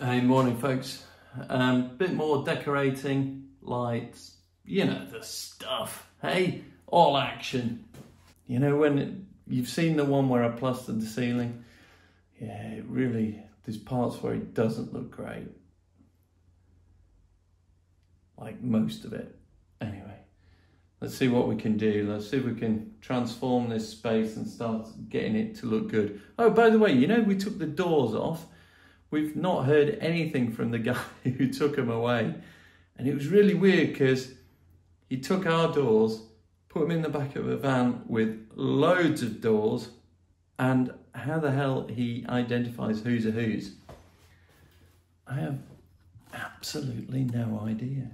Hey, morning folks. Bit more decorating, lights, you know the stuff, hey? All action. You know when you've seen the one where I plastered the ceiling? Yeah, it really, there's parts where it doesn't look great. Like most of it. Anyway, let's see what we can do. Let's see if we can transform this space and start getting it to look good. Oh, by the way, you know we took the doors off. We've not heard anything from the guy who took them away. And it was really weird because he took our doors, put them in the back of a van with loads of doors, and how the hell he identifies who's a who's, I have absolutely no idea.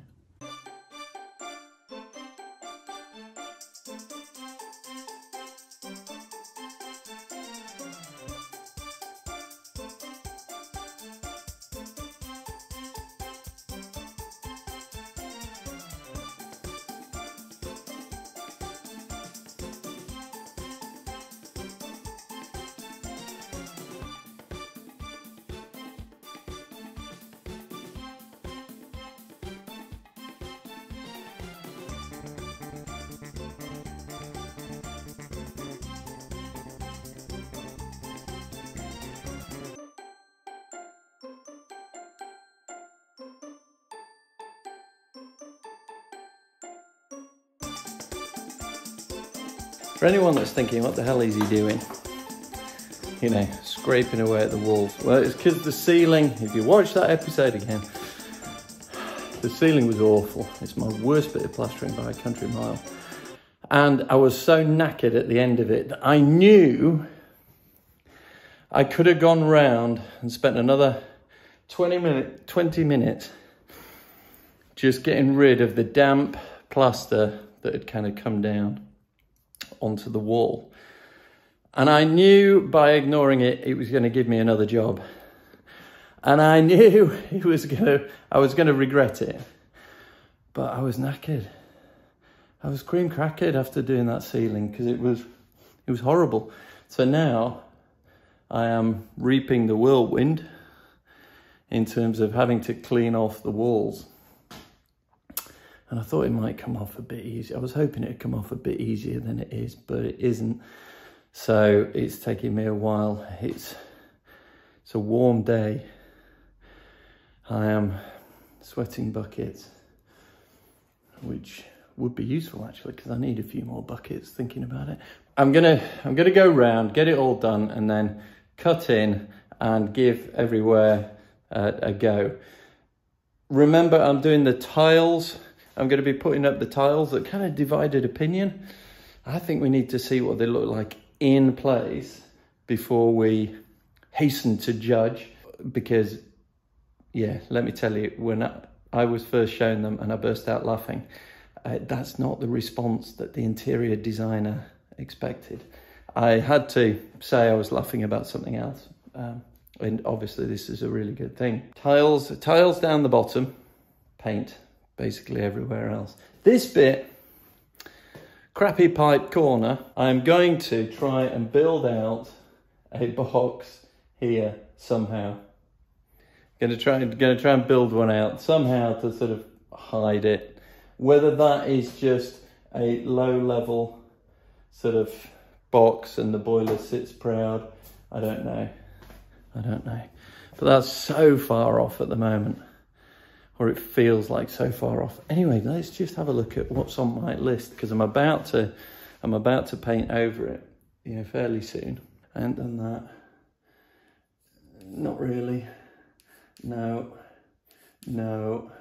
For anyone that's thinking, what the hell is he doing? You know, scraping away at the walls. Well, it's because the ceiling, if you watch that episode again, the ceiling was awful. It's my worst bit of plastering by a country mile. And I was so knackered at the end of it that I knew I could have gone round and spent another 20 minutes just getting rid of the damp plaster that had kind of come down onto the wall, and I knew by ignoring it, it was going to give me another job, and I knew it was I was going to regret it, but I was knackered. I was cream crackered after doing that ceiling because it was horrible. So now I am reaping the whirlwind in terms of having to clean off the walls. And I thought it might come off a bit easier. I was hoping it'd come off a bit easier than it is, but it isn't. So it's taking me a while. It's a warm day. I am sweating buckets, which would be useful actually, because I need a few more buckets thinking about it. I'm gonna go round, get it all done, and then cut in and give everywhere a go. Remember, I'm doing the tiles. I'm going to be putting up the tiles that kind of divided opinion. I think we need to see what they look like in place before we hasten to judge. Because, yeah, let me tell you, when I was first shown them and I burst out laughing, that's not the response that the interior designer expected. I had to say I was laughing about something else. And obviously this is a really good thing. Tiles down the bottom, paint basically everywhere else. This bit, crappy pipe corner, I'm going to try and build out a box here somehow. Gonna try and build one out somehow to sort of hide it. Whether that is just a low level sort of box and the boiler sits proud, I don't know. I don't know. But that's so far off at the moment. Or it feels like so far off. Anyway, let's just have a look at what's on my list, because I'm about to paint over it, you know, fairly soon. I haven't done that. Not really. No. No.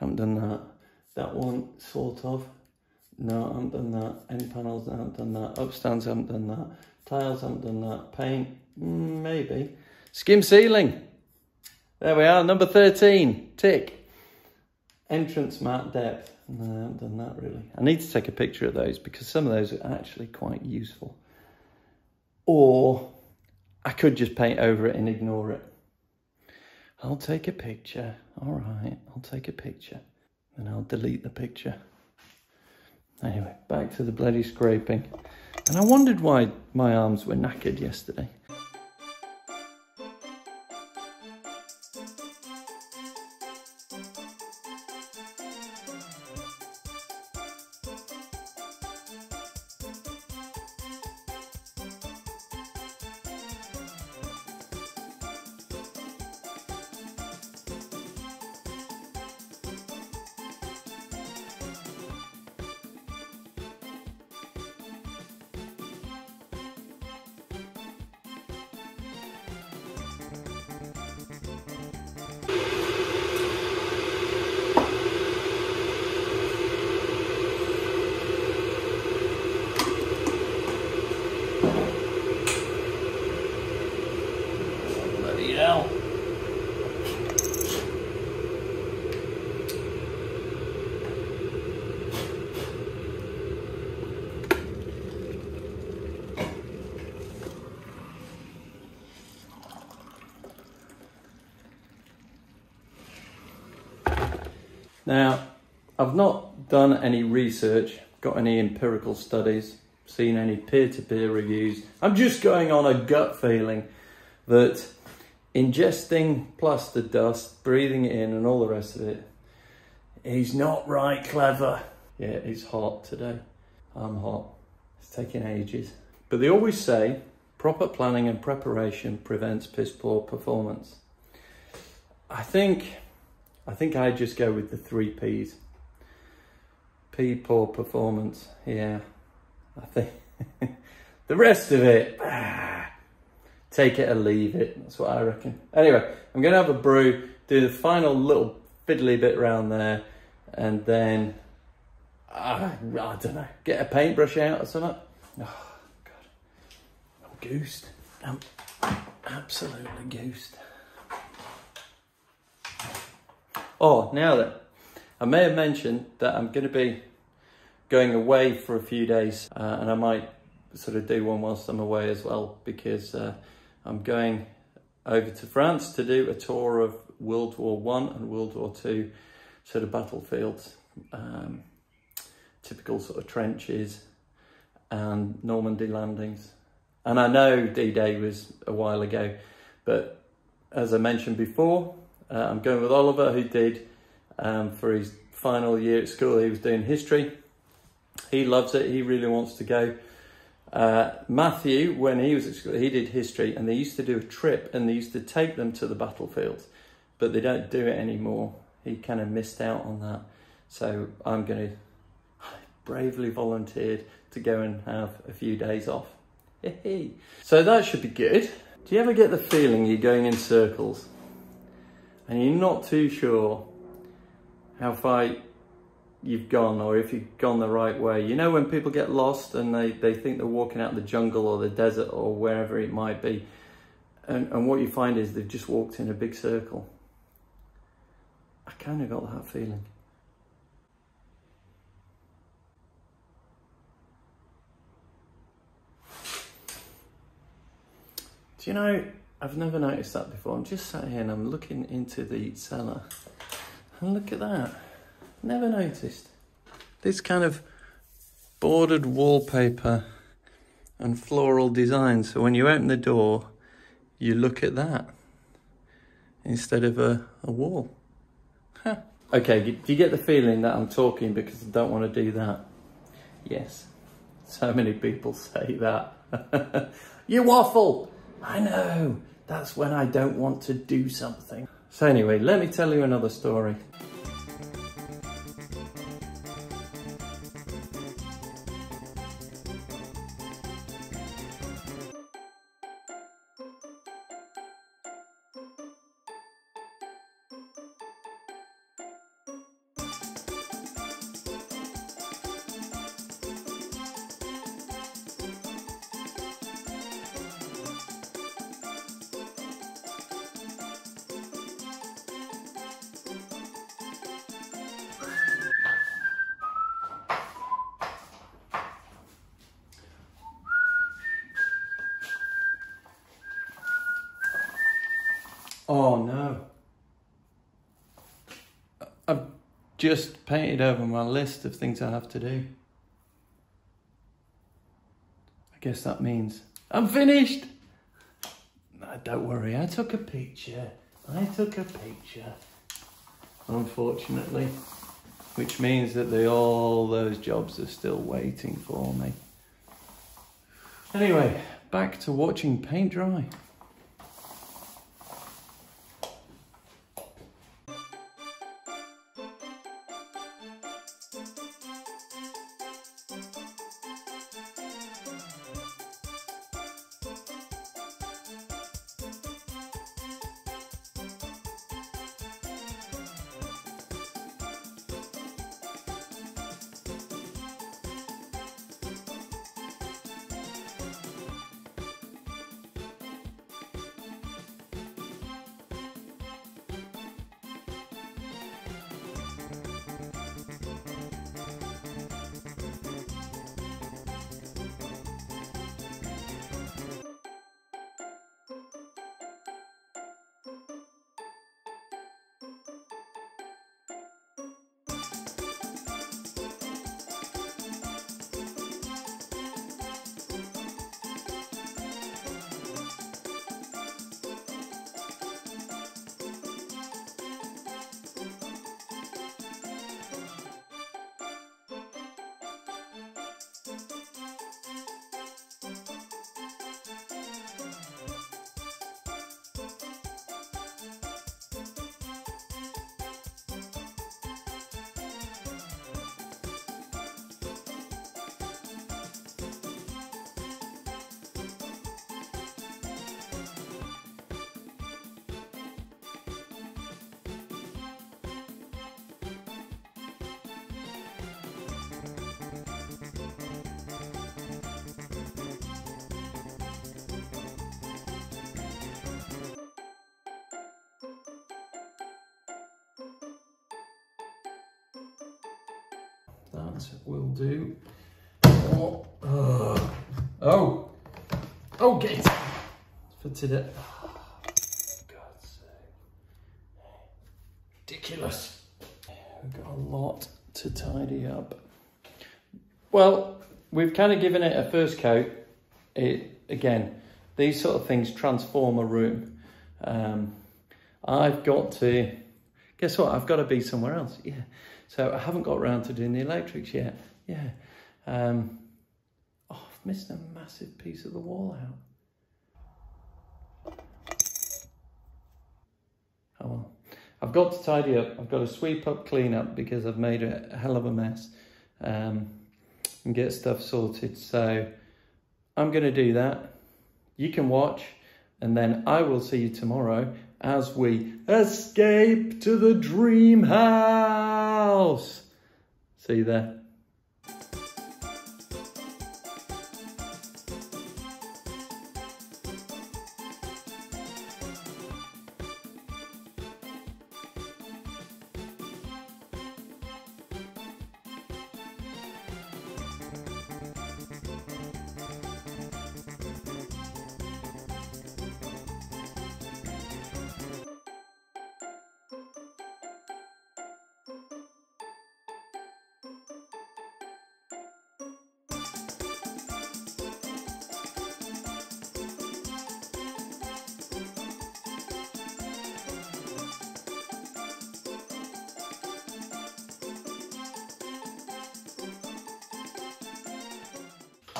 Haven't done that. That one, sort of. No, I haven't done that. End panels, I haven't done that. Upstands, I haven't done that. Tiles, I haven't done that. Paint, maybe. Skim ceiling. There we are, number 13. Tick. Entrance mat depth. No, I haven't done that really. I need to take a picture of those because some of those are actually quite useful. Or I could just paint over it and ignore it. I'll take a picture all right, I'll take a picture. Then I'll delete the picture. Anyway, back to the bloody scraping. And I wondered why my arms were knackered yesterday. Now, I've not done any research, got any empirical studies, seen any peer-to-peer reviews. I'm just going on a gut feeling that ingesting plaster dust, breathing it in and all the rest of it is not right clever. Yeah, it's hot today. I'm hot. It's taking ages. But they always say proper planning and preparation prevents piss-poor performance. I think I just go with the 3 Ps. P, poor performance, yeah. I think the rest of it, take it or leave it. That's what I reckon. Anyway, I'm gonna have a brew, do the final little fiddly bit round there, and then, I don't know, get a paintbrush out or something. Oh, God, I'm goosed. I'm absolutely goosed. Oh, now then, I may have mentioned that I'm going to be going away for a few days and I might sort of do one whilst I'm away as well, because I'm going over to France to do a tour of World War I and World War II sort of battlefields, typical sort of trenches and Normandy landings. And I know D-Day was a while ago, but as I mentioned before, I'm going with Oliver, who did, for his final year at school, he was doing history. He loves it, he really wants to go. Matthew, when he was at school, he did history, and they used to do a trip and they used to take them to the battlefields, but they don't do it anymore. He kind of missed out on that. So I'm going to, I bravely volunteered to go and have a few days off. So that should be good. Do you ever get the feeling you're going in circles? And you're not too sure how far you've gone or if you've gone the right way. You know when people get lost and they think they're walking out the jungle or the desert or wherever it might be, and what you find is they've just walked in a big circle. I kind of got that feeling. Do you know, I've never noticed that before. I'm just sat here and I'm looking into the cellar. And look at that. Never noticed. This kind of bordered wallpaper and floral design. So when you open the door, you look at that instead of a wall. Huh. Okay, do you get the feeling that I'm talking because I don't want to do that? Yes. So many people say that. You waffle! I know. That's when I don't want to do something. So anyway, let me tell you another story. Oh no. just painted over my list of things I have to do. I guess that means I'm finished. No, don't worry, I took a picture. Unfortunately, which means that all those jobs are still waiting for me. Anyway, back to watching paint dry. That will do. Oh, get it. For today. Oh, for God's sake. Ridiculous. We've got a lot to tidy up. Well, we've kind of given it a first coat. Again, these sort of things transform a room. I've got to, guess what? I've got to be somewhere else. Yeah. So I haven't got around to doing the electrics yet. Yeah. Oh, I've missed a massive piece of the wall out. Oh well. I've got to tidy up. I've got to sweep up, clean up, because I've made a hell of a mess. And get stuff sorted. So I'm going to do that. You can watch. And then I will see you tomorrow as we escape to the dream house. See you there.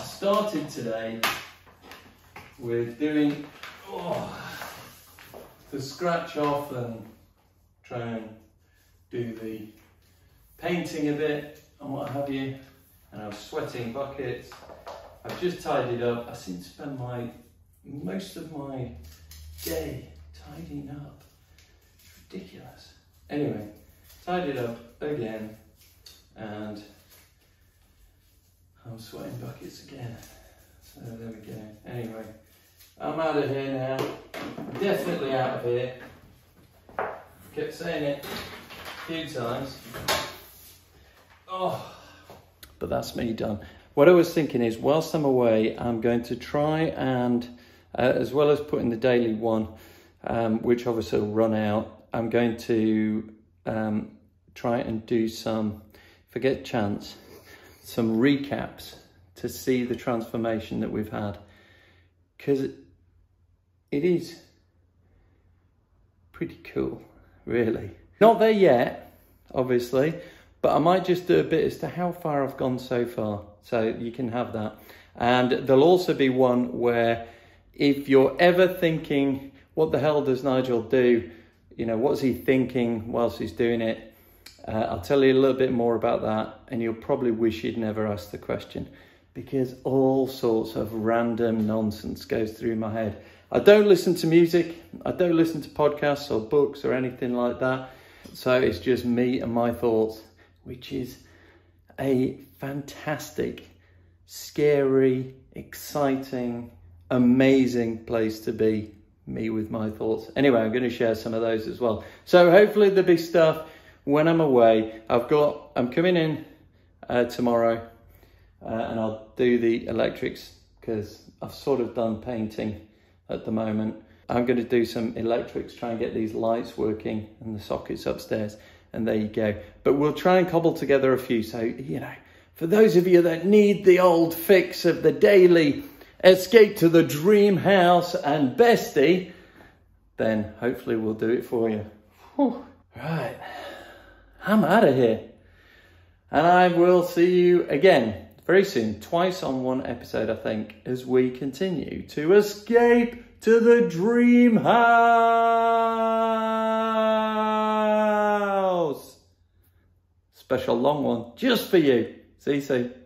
Started today with doing the scratch off and try and do the painting a bit and what have you, and I was sweating buckets. I've just tidied up. I seem to spend most of my day tidying up. It's ridiculous. Anyway, tidied up again and I'm sweating buckets again, so there we go. Anyway, I'm out of here now, definitely out of here. Kept saying it a few times. Oh, but that's me done. What I was thinking is, whilst I'm away, I'm going to try and, as well as putting the daily one, which obviously will run out, I'm going to try and do some, if I get chance, some recaps to see the transformation that we've had, because it is pretty cool, really. Not there yet, obviously, but I might just do a bit as to how far I've gone so far, so you can have that. And there'll also be one where if you're ever thinking, what the hell does Nigel do? You know, what's he thinking whilst he's doing it? I'll tell you a little bit more about that, and you'll probably wish you'd never asked the question, because all sorts of random nonsense goes through my head. I don't listen to music, I don't listen to podcasts or books or anything like that. So it's just me and my thoughts, which is a fantastic, scary, exciting, amazing place to be, me with my thoughts. Anyway, I'm going to share some of those as well. So hopefully there'll be stuff when I'm away. I'm coming in tomorrow and I'll do the electrics, because I've sort of done painting at the moment. I'm going to do some electrics, try and get these lights working and the sockets upstairs, and there you go. But we'll try and cobble together a few. So, you know, for those of you that need the old fix of the daily escape to the dream house and bestie, then hopefully we'll do it for you. Whew. Right, I'm out of here, and I will see you again very soon, twice on one episode, I think, as we continue to escape to the dream house. Special long one just for you. See you soon.